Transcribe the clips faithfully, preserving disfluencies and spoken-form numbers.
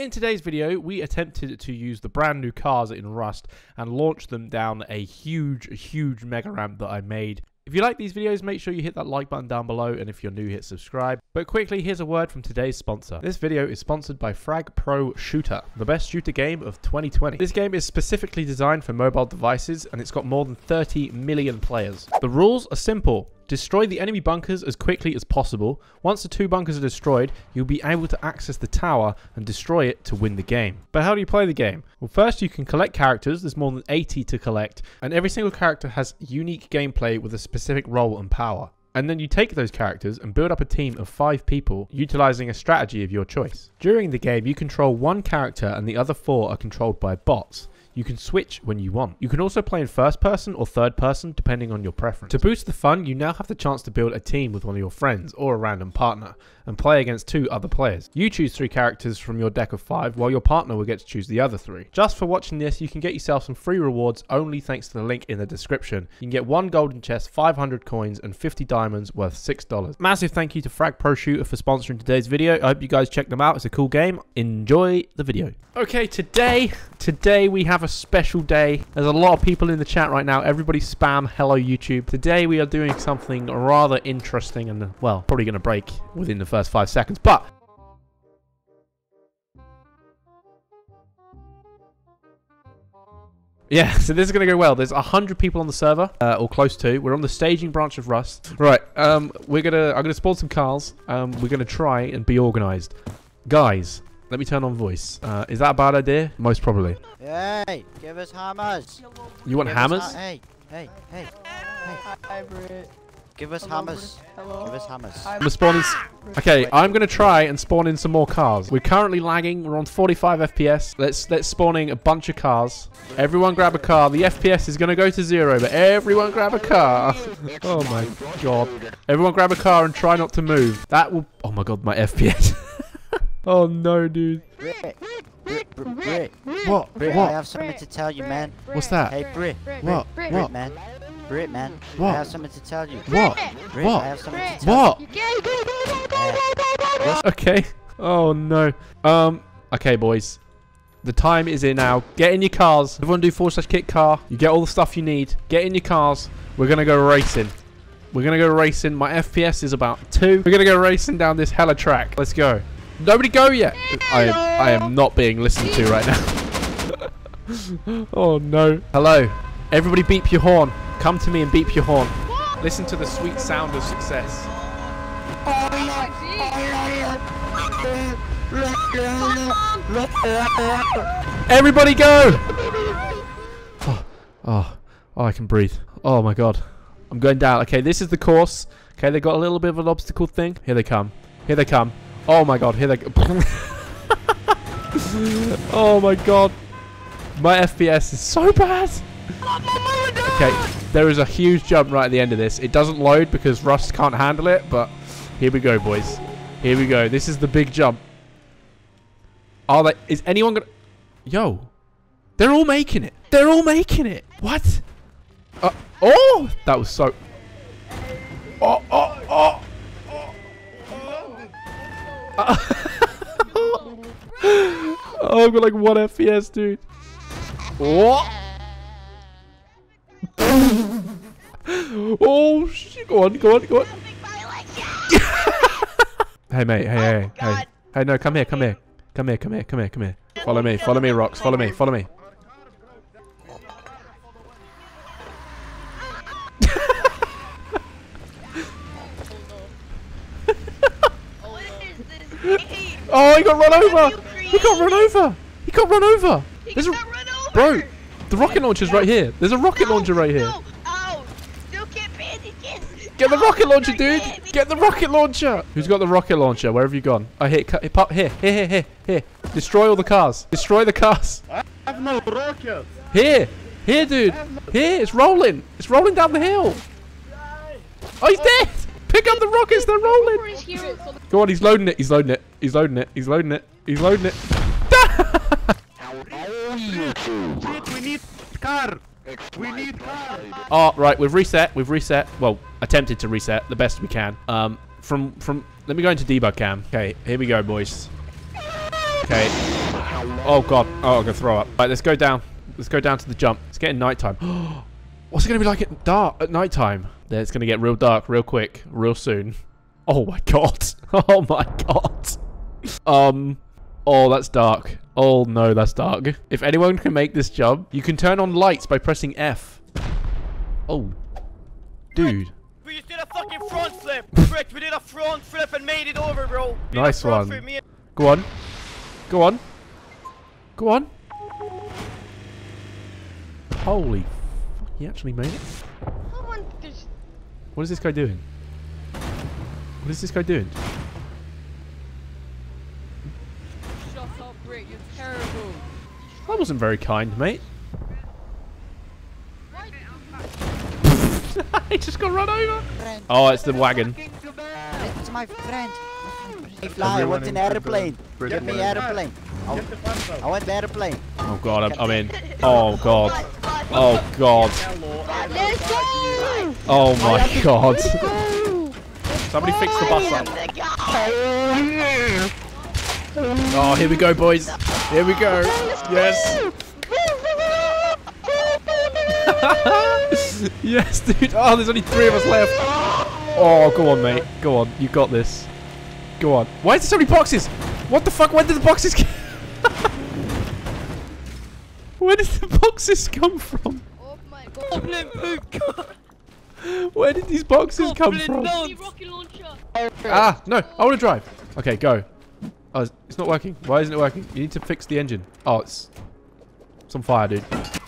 In today's video, we attempted to use the brand new cars in Rust and launch them down a huge, huge mega ramp that I made. If you like these videos, make sure you hit that like button down below, and if you're new, hit subscribe. But quickly, here's a word from today's sponsor. This video is sponsored by Frag Pro Shooter, the best shooter game of twenty twenty. This game is specifically designed for mobile devices, and it's got more than thirty million players. The rules are simple. Destroy the enemy bunkers as quickly as possible. Once the two bunkers are destroyed, you'll be able to access the tower and destroy it to win the game. But how do you play the game? Well, first you can collect characters. There's more than eighty to collect, and every single character has unique gameplay with a specific role and power. And then you take those characters and build up a team of five people, utilizing a strategy of your choice. During the game, you control one character and the other four are controlled by bots. You can switch when you want. You can also play in first person or third person, depending on your preference. To boost the fun, you now have the chance to build a team with one of your friends or a random partner and play against two other players. You choose three characters from your deck of five, while your partner will get to choose the other three. Just for watching this, you can get yourself some free rewards only thanks to the link in the description. You can get one golden chest, five hundred coins, and fifty diamonds worth six dollars. Massive thank you to Frag Pro Shooter for sponsoring today's video. I hope you guys check them out. It's a cool game. Enjoy the video. Okay, today, today we have a special day. There's a lot of people in the chat right now. Everybody spam hello YouTube. Today we are doing something rather interesting and, well, probably going to break within the first five seconds, but yeah, so this is going to go well. There's one hundred people on the server, uh, or close to. We're on the staging branch of Rust. Right, um, we're going to, I'm going to spawn some cars. Um, we're going to try and be organized. Guys, let me turn on voice. Uh, is that a bad idea? Most probably. Hey, give us hammers. You want give hammers? Ha hey, hey, hey, hey. Hi, Brit. Give us Hello, hammers. Hello. Give us hammers. I'm spawning. Okay, I'm gonna try and spawn in some more cars. We're currently lagging. We're on forty-five F P S. Let's let's spawning a bunch of cars. Everyone grab a car. The F P S is gonna go to zero, but everyone grab a car. Oh my god. Everyone grab a car and try not to move. That will. Oh my god, my F P S. Oh no, dude. Brit, Brit, Brit, Brit. What? Brit, what? I have something to tell you, man. What's that? Hey, Brit. What? Brit, what? Brit, man. Brit, man. What? I have something to tell you. What? Brit, what? I have something to tell what? You. What? Okay. Oh no. Um. Okay, boys. The time is in now. Get in your cars. Everyone do forward slash kick car. You get all the stuff you need. Get in your cars. We're gonna go racing. We're gonna go racing. My F P S is about two. We're gonna go racing down this hella track. Let's go. Nobody go yet. I am, I am not being listened to right now. Oh no. Hello. Everybody beep your horn. Come to me and beep your horn. Listen to the sweet sound of success. Everybody go. Oh, oh, oh, I can breathe. Oh my God. I'm going down. Okay, this is the course. Okay, they got a little bit of an obstacle thing. Here they come. Here they come. Oh my god, here they go. Oh my god. My F P S is so bad. Okay, there is a huge jump right at the end of this. It doesn't load because Rust can't handle it, but here we go, boys. Here we go. This is the big jump. Are they, is anyone gonna... Yo. They're all making it. They're all making it. What? Uh, oh! That was so... Oh, oh, oh! Oh, I've got like one F P S, dude. What? Oh, shit. Go on, go on, go on. Hey, mate. Hey, hey, oh, hey. Hey, no, come here, come here. Come here, come here, come here, come here. Follow me, follow me, Rox. Follow me, follow me. Oh, he got run over! He got run over! He got run over! He There's got a... run over! Bro, the rocket launcher's right here. There's a rocket no, launcher right no. here. Oh, no, get bandages! Get no, the rocket launcher, dude! Get, get the rocket launcher! Who's got the rocket launcher? Where have you gone? Oh, here, hip up, here, here, here, here, here. Destroy all the cars. Destroy the cars. I have no rocket. Here, here, dude. Here, it's rolling. It's rolling down the hill. Oh, he's dead! Pick up the rockets, they're rolling! Go on, he's loading it, he's loading it, he's loading it, he's loading it, he's loading it. We need car! We need car! Oh, right, we've reset, we've reset. Well, attempted to reset the best we can. Um, from, from, let me go into debug cam. Okay, here we go, boys. Okay. Oh god. Oh, I'm gonna throw up. Right, let's go down. Let's go down to the jump. It's getting nighttime. What's it gonna be like at dark at nighttime? Yeah, it's gonna get real dark, real quick, real soon. Oh my god. Oh my god. Um. Oh, that's dark. Oh no, that's dark. If anyone can make this jump, you can turn on lights by pressing F. Oh, dude. We just did a fucking front flip. Brit, we did a front flip and made it over, bro. We nice one. Flip, Go on. Go on. Go on. Holy fuck, he actually made it. What is this guy doing? What is this guy doing? Shut up, Brit, you're terrible. That wasn't very kind, mate. He just got run over. Friend. Oh, it's the wagon. It's my friend. I fly. I want an airplane. Get me airplane. I want the airplane. Oh god, I'm, I'm in. Oh god. Oh god. Let's go. Oh my god. Somebody fix the bus up. Oh, here we go, boys. Here we go. Yes. Yes, dude. Oh, there's only three of us left. Oh, go on, mate. Go on. You got this. Go on. Why is there so many boxes? What the fuck? Where did the boxes come Where did the boxes come from? Oh, my God. Where did these boxes come from? Ah, no. I want to drive. Okay, go. Oh, it's not working. Why isn't it working? You need to fix the engine. Oh, it's, it's on fire, dude.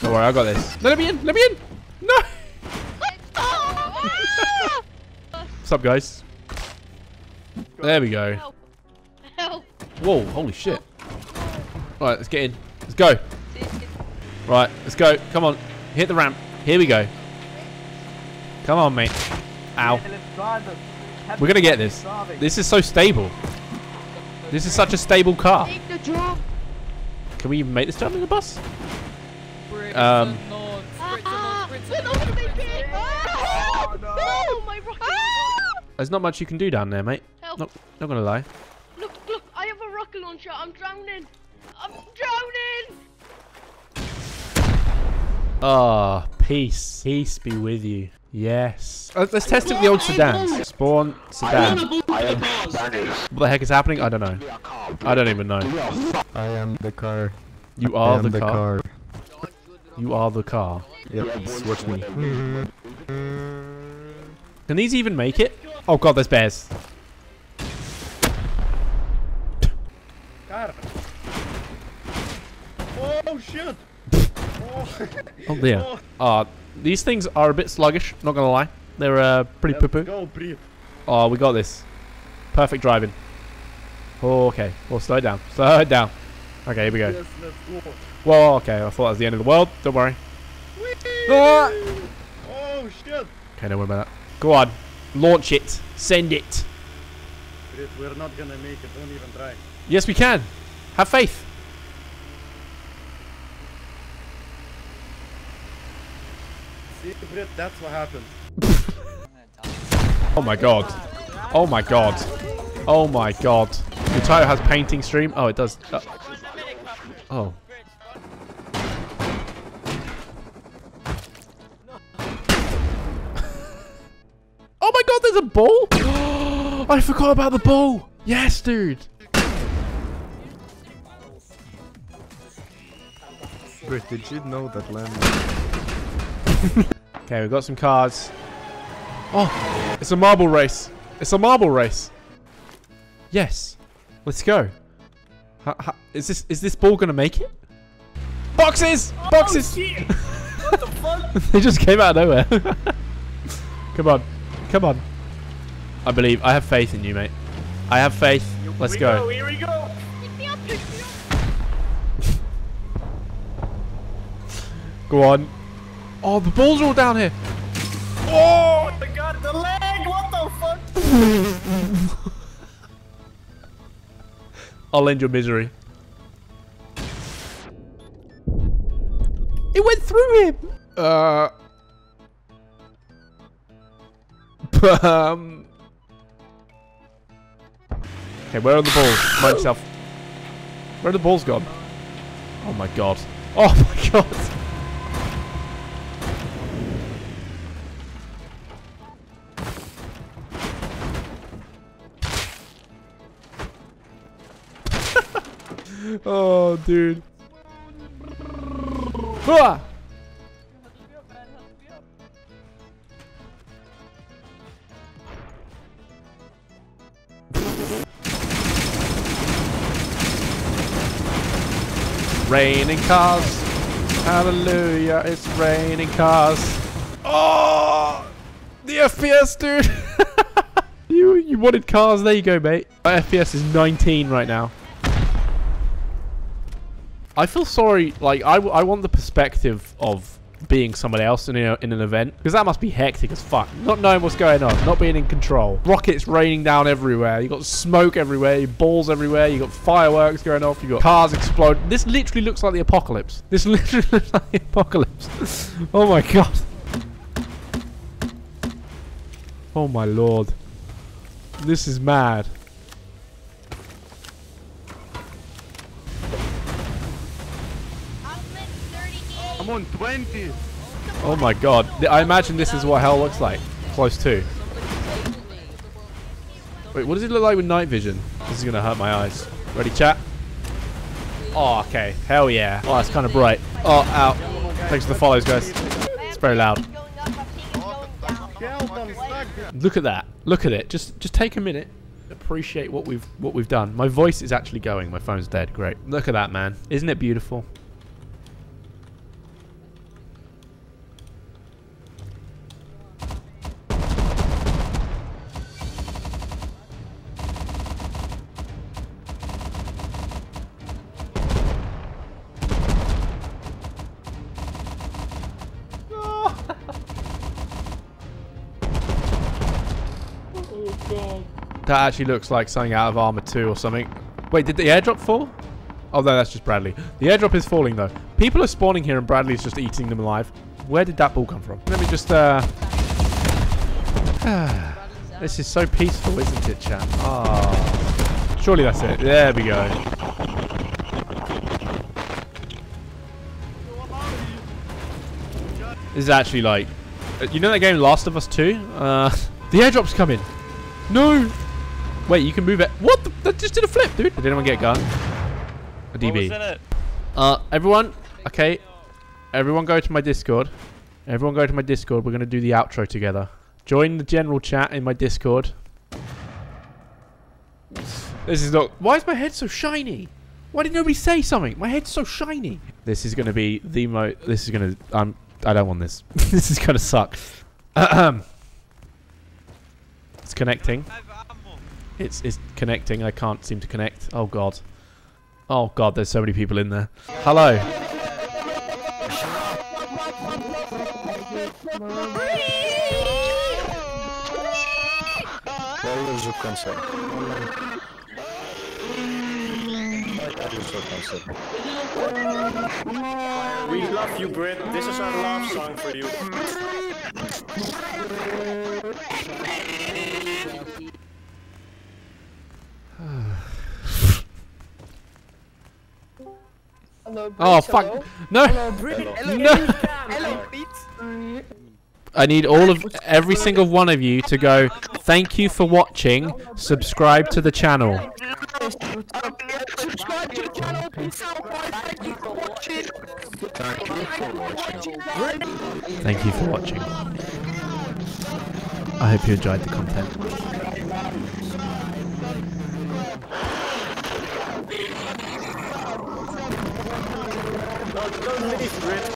Don't worry. I got this. No, let me in. Let me in. No! What's up, guys? There we go. Help. Help. Whoa, holy shit. Alright, let's get in. Let's go. Right, let's go. Come on. Hit the ramp. Here we go. Come on, mate. Ow. We're gonna get this. This is so stable. This is such a stable car. Can we even make this jump in the bus? Um... There's not much you can do down there, mate. Help. Not, not gonna lie. Look, look, I have a rocket launcher. I'm drowning. I'm drowning. Ah, oh, peace. Peace be with you. Yes. Let's, let's test it with the old sedan. Spawn, sedan. What the heck is happening? I don't know. I don't even know. I am the car. You are the, the car. car. You are the car. Yep, just watch me. Can these even make it? Oh god, there's bears. Oh shit! Oh dear. Uh, these things are a bit sluggish, not gonna lie. They're uh, pretty poo poo. Oh, we got this. Perfect driving. Oh, okay. Well, slow down. Slow down. Okay, here we go. Whoa, okay. I thought that was the end of the world. Don't worry. Ah! Oh shit! Okay, don't worry about that. Go on. Launch it. Send it. We're not gonna make it. Don't even try. Yes, we can. Have faith. See, Brit, that's what happened. Oh my god. Oh my god. Oh my god. Your title has painting stream. Oh, it does. Uh, oh. Oh my god, there's a ball? I forgot about the ball. Yes, dude. Brit, did you know that landmine? Okay, we've got some cars. Oh, it's a marble race. It's a marble race. Yes. Let's go. How, how, is this is this ball going to make it? Boxes! Boxes! Oh, shit. What the fuck? They just came out of nowhere. Come on. Come on. I believe. I have faith in you, mate. I have faith. Let's here go. go. Here we go. Pick me up, pick me up. Go on. Oh, the balls are all down here. Oh, I got the leg. What the fuck? I'll end your misery. It went through him. Uh... Um. Okay, where are the balls? Myself. Where are the balls gone? Oh my god. Oh my god. Oh, dude. Ah! Raining cars. Hallelujah, it's raining cars. Oh! The F P S, dude! you, you wanted cars, there you go, mate. My F P S is nineteen right now. I feel sorry, like, I, I want the perspective of being somebody else in, a, in an event. Because that must be hectic as fuck. Not knowing what's going on, not being in control. Rockets raining down everywhere. You got smoke everywhere, balls everywhere, you got fireworks going off, you got cars exploding. This literally looks like the apocalypse. This literally looks like the apocalypse. Oh my god. Oh my lord. This is mad. I'm on twenty. Oh my god. I imagine this is what hell looks like. Close to. Wait, what does it look like with night vision? This is going to hurt my eyes. Ready, chat? Oh, okay. Hell yeah. Oh, it's kind of bright. Oh, ow. Thanks for the follows, guys. It's very loud. Look at that. Look at it. Just just take a minute. Appreciate what we've what we've done. My voice is actually going. My phone's dead. Great. Look at that, man. Isn't it beautiful? That actually looks like something out of Arma two or something. Wait, did the airdrop fall? Oh, no, that's just Bradley. The airdrop is falling, though. People are spawning here, and Bradley's just eating them alive. Where did that ball come from? Let me just, uh... This is so peaceful, isn't it, chat? Oh. Surely that's it. There we go. This is actually, like... You know that game Last of Us two? Uh, the airdrop's coming. No! Wait, you can move it. What? The, that just did a flip, dude. Did anyone get a gun? A D B. What was in it? Uh, everyone. Okay. Everyone go to my Discord. Everyone go to my Discord. We're going to do the outro together. Join the general chat in my Discord. This is not... Why is my head so shiny? Why did nobody say something? My head's so shiny. This is going to be the mo... This is going to... Um, I don't want this. This is going to suck. Ahem. It's connecting. It's it's connecting. I can't seem to connect. Oh god. Oh god. There's so many people in there. Hello. We love you, Brit. This is our love song for you. Hello, Brit. Oh fuck! Hello. No! Hello, Brit. Hello. No! Hello, Pete. I need all of every single one of you to go. Thank you for watching. Subscribe to the channel. Subscribe to the channel. Thank you for watching. Thank you for watching. I hope you enjoyed the content. Don't leave, Brit.